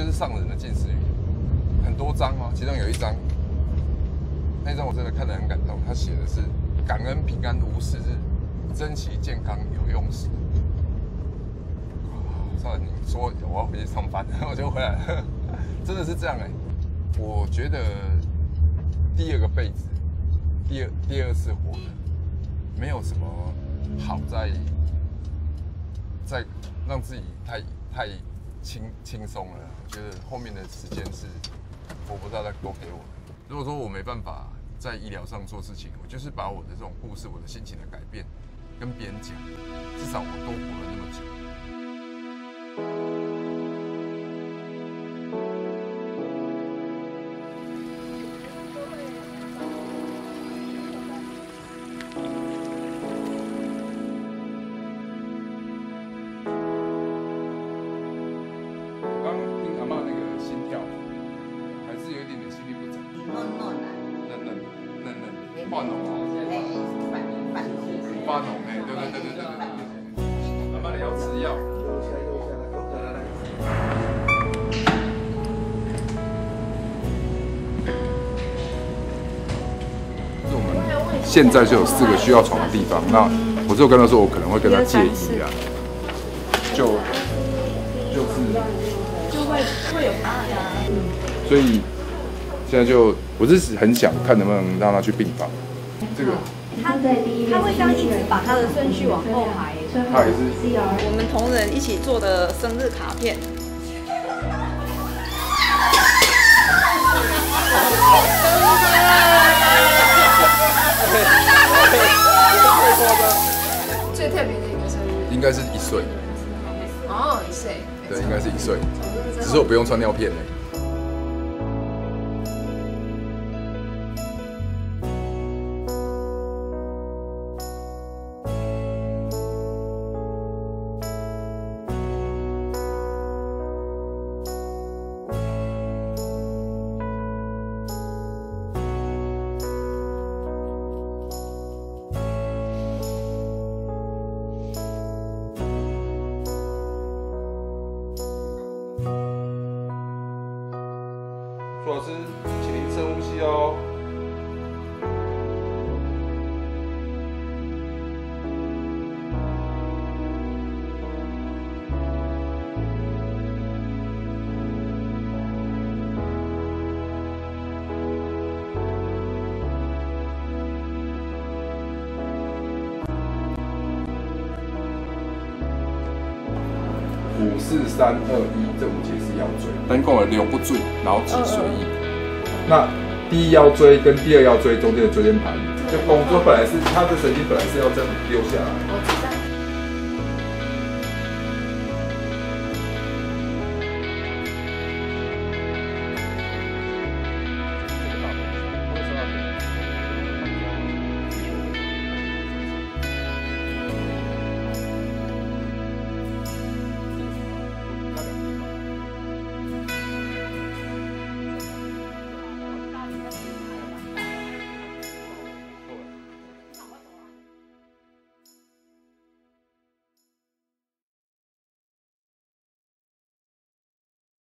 就是上人的近似语，很多章哦，其中有一章，那一章我真的看得很感动。他写的是“感恩平安无事日，珍惜健康有用时”。上人，你说我要回去上班，我就回来了，真的是这样哎。我觉得第二个辈子，第二次活的，没有什么好在让自己太轻松了。我觉得后面的时间是佛菩萨在多给我的。如果说我没办法在医疗上做事情，我就是把我的这种故事、我的心情的改变跟别人讲，至少我多活了那么久。 现在就有4个需要床的地方，那我就跟他说，我可能会跟他建议啊，就会有大家，所以现在就我是很想看能不能让他去病房，这个他会这样一直把他的顺序往后排，他也是我们同仁一起做的生日卡片。 最特别的一个生日，应该是1岁。哦，1岁。对，应该是1岁，只是我不用穿尿片嘞。苏老师，请您深呼吸哦。5、4、3、2、1，这5节是腰椎，但共有6不坠，然后脊髓液。那第1腰椎跟第2腰椎中间的椎间盘，就本来是它的神经本来是要这样溜下来。